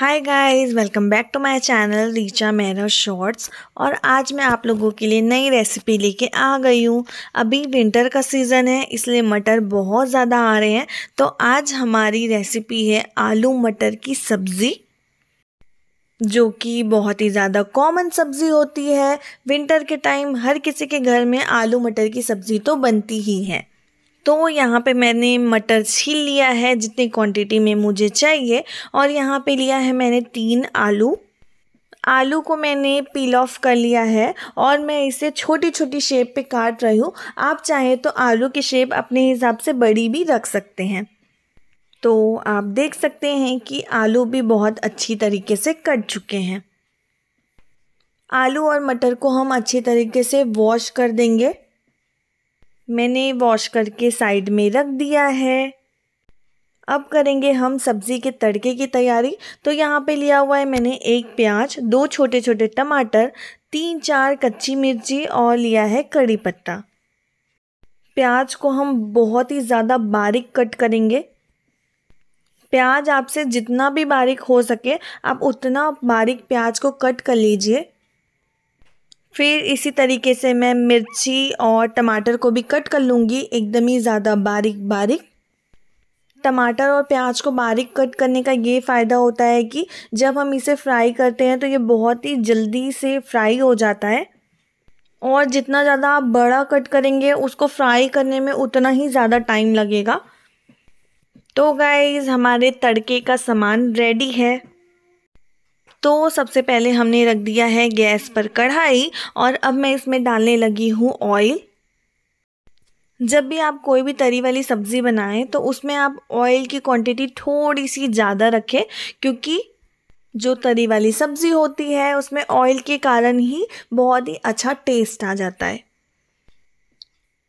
Hi guys, welcome back to my channel Richa Mehra shorts. और आज मैं आप लोगों के लिए नई रेसिपी लेके आ गई हूँ। अभी विंटर का सीज़न है, इसलिए मटर बहुत ज़्यादा आ रहे हैं। तो आज हमारी रेसिपी है आलू मटर की सब्ज़ी, जो कि बहुत ही ज़्यादा कॉमन सब्ज़ी होती है। विंटर के टाइम हर किसी के घर में आलू मटर की सब्ज़ी तो बनती ही है। तो यहाँ पे मैंने मटर छील लिया है जितनी क्वांटिटी में मुझे चाहिए, और यहाँ पे लिया है मैंने 3 आलू। आलू को मैंने पील ऑफ कर लिया है और मैं इसे छोटी छोटी शेप पे काट रही हूँ। आप चाहे तो आलू की शेप अपने हिसाब से बड़ी भी रख सकते हैं। तो आप देख सकते हैं कि आलू भी बहुत अच्छी तरीके से कट चुके हैं। आलू और मटर को हम अच्छी तरीके से वॉश कर देंगे। मैंने वॉश करके साइड में रख दिया है। अब करेंगे हम सब्ज़ी के तड़के की तैयारी। तो यहाँ पे लिया हुआ है मैंने 1 प्याज, 2 छोटे छोटे टमाटर, 3-4 कच्ची मिर्ची और लिया है कड़ी पत्ता। प्याज को हम बहुत ही ज़्यादा बारीक कट करेंगे। प्याज आपसे जितना भी बारीक हो सके आप उतना बारीक प्याज को कट कर लीजिए। फिर इसी तरीके से मैं मिर्ची और टमाटर को भी कट कर लूँगी, एकदम ही ज़्यादा बारीक बारीक। टमाटर और प्याज को बारीक कट करने का ये फ़ायदा होता है कि जब हम इसे फ्राई करते हैं तो ये बहुत ही जल्दी से फ्राई हो जाता है। और जितना ज़्यादा आप बड़ा कट करेंगे उसको फ्राई करने में उतना ही ज़्यादा टाइम लगेगा। तो गाइस, हमारे तड़के का सामान रेडी है। तो सबसे पहले हमने रख दिया है गैस पर कढ़ाई, और अब मैं इसमें डालने लगी हूँ ऑयल। जब भी आप कोई भी तरी वाली सब्ज़ी बनाएं तो उसमें आप ऑयल की क्वांटिटी थोड़ी सी ज़्यादा रखें, क्योंकि जो तरी वाली सब्ज़ी होती है उसमें ऑयल के कारण ही बहुत ही अच्छा टेस्ट आ जाता है।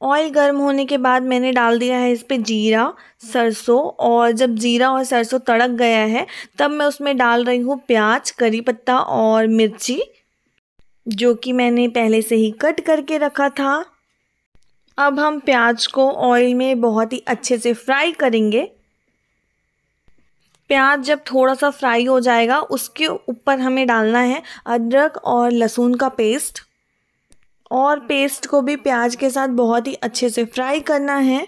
ऑयल गर्म होने के बाद मैंने डाल दिया है इस पे जीरा, सरसों। और जब जीरा और सरसों तड़क गया है तब मैं उसमें डाल रही हूँ प्याज, करी पत्ता और मिर्ची, जो कि मैंने पहले से ही कट करके रखा था। अब हम प्याज को ऑयल में बहुत ही अच्छे से फ्राई करेंगे। प्याज जब थोड़ा सा फ्राई हो जाएगा उसके ऊपर हमें डालना है अदरक और लहसुन का पेस्ट, और पेस्ट को भी प्याज के साथ बहुत ही अच्छे से फ्राई करना है।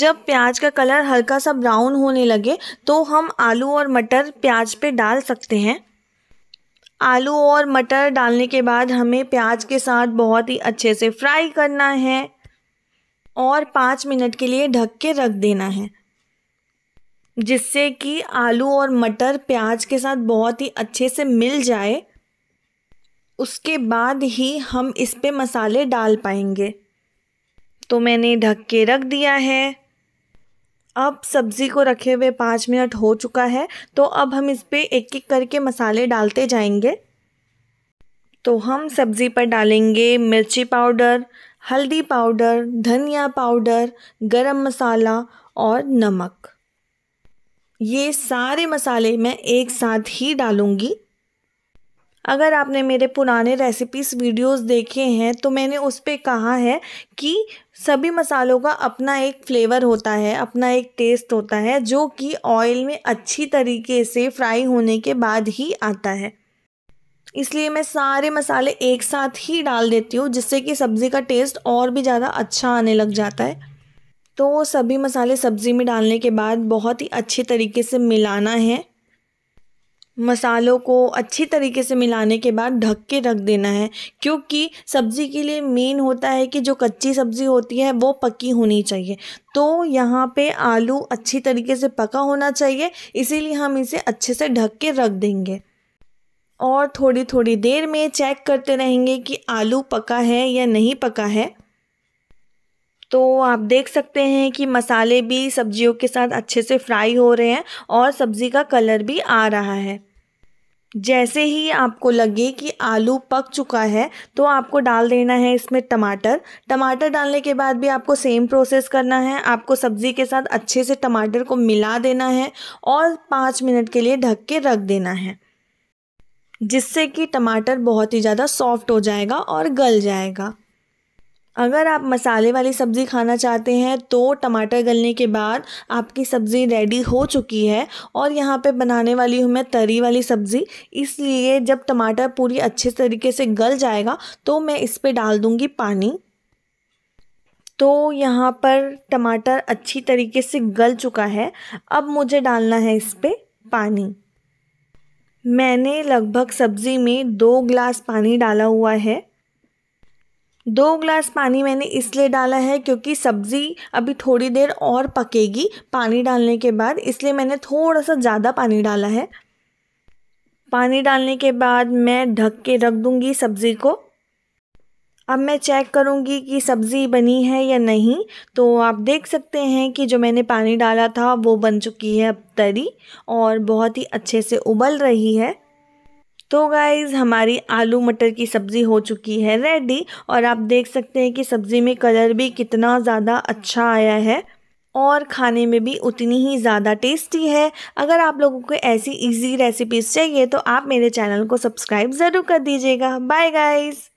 जब प्याज का कलर हल्का सा ब्राउन होने लगे तो हम आलू और मटर प्याज पे डाल सकते हैं। आलू और मटर डालने के बाद हमें प्याज के साथ बहुत ही अच्छे से फ्राई करना है और 5 मिनट के लिए ढक के रख देना है, जिससे कि आलू और मटर प्याज के साथ बहुत ही अच्छे से मिल जाए। उसके बाद ही हम इस पे मसाले डाल पाएंगे। तो मैंने ढक के रख दिया है। अब सब्ज़ी को रखे हुए 5 मिनट हो चुका है, तो अब हम इस पे एक एक करके मसाले डालते जाएंगे। तो हम सब्ज़ी पर डालेंगे मिर्ची पाउडर, हल्दी पाउडर, धनिया पाउडर, गरम मसाला और नमक। ये सारे मसाले मैं एक साथ ही डालूँगी। अगर आपने मेरे पुराने रेसिपीज़ वीडियोस देखे हैं तो मैंने उस पर कहा है कि सभी मसालों का अपना एक फ्लेवर होता है, अपना एक टेस्ट होता है, जो कि ऑयल में अच्छी तरीके से फ्राई होने के बाद ही आता है। इसलिए मैं सारे मसाले एक साथ ही डाल देती हूँ, जिससे कि सब्ज़ी का टेस्ट और भी ज़्यादा अच्छा आने लग जाता है। तो सभी मसाले सब्ज़ी में डालने के बाद बहुत ही अच्छे तरीके से मिलाना है। मसालों को अच्छी तरीके से मिलाने के बाद ढक के रख देना है, क्योंकि सब्ज़ी के लिए मेन होता है कि जो कच्ची सब्ज़ी होती है वो पकी होनी चाहिए। तो यहाँ पे आलू अच्छी तरीके से पका होना चाहिए, इसीलिए हम इसे अच्छे से ढक के रख देंगे और थोड़ी थोड़ी देर में चेक करते रहेंगे कि आलू पका है या नहीं पका है। तो आप देख सकते हैं कि मसाले भी सब्जियों के साथ अच्छे से फ्राई हो रहे हैं और सब्ज़ी का कलर भी आ रहा है। जैसे ही आपको लगे कि आलू पक चुका है तो आपको डाल देना है इसमें टमाटर। टमाटर डालने के बाद भी आपको सेम प्रोसेस करना है। आपको सब्ज़ी के साथ अच्छे से टमाटर को मिला देना है और 5 मिनट के लिए ढक के रख देना है, जिससे कि टमाटर बहुत ही ज़्यादा सॉफ्ट हो जाएगा और गल जाएगा। अगर आप मसाले वाली सब्ज़ी खाना चाहते हैं तो टमाटर गलने के बाद आपकी सब्ज़ी रेडी हो चुकी है। और यहाँ पे बनाने वाली हूँ मैं तरी वाली सब्ज़ी, इसलिए जब टमाटर पूरी अच्छे तरीके से गल जाएगा तो मैं इस पे डाल दूँगी पानी। तो यहाँ पर टमाटर अच्छी तरीके से गल चुका है, अब मुझे डालना है इस पे पानी। मैंने लगभग सब्ज़ी में 2 ग्लास पानी डाला हुआ है। 2 ग्लास पानी मैंने इसलिए डाला है क्योंकि सब्ज़ी अभी थोड़ी देर और पकेगी पानी डालने के बाद, इसलिए मैंने थोड़ा सा ज़्यादा पानी डाला है। पानी डालने के बाद मैं ढक के रख दूँगी सब्ज़ी को। अब मैं चेक करूँगी कि सब्ज़ी बनी है या नहीं। तो आप देख सकते हैं कि जो मैंने पानी डाला था वो बन चुकी है अब तरी, और बहुत ही अच्छे से उबल रही है। तो गाइज़, हमारी आलू मटर की सब्ज़ी हो चुकी है रेडी, और आप देख सकते हैं कि सब्ज़ी में कलर भी कितना ज़्यादा अच्छा आया है और खाने में भी उतनी ही ज़्यादा टेस्टी है। अगर आप लोगों को ऐसी इजी रेसिपीज़ चाहिए तो आप मेरे चैनल को सब्सक्राइब ज़रूर कर दीजिएगा। Bye guys.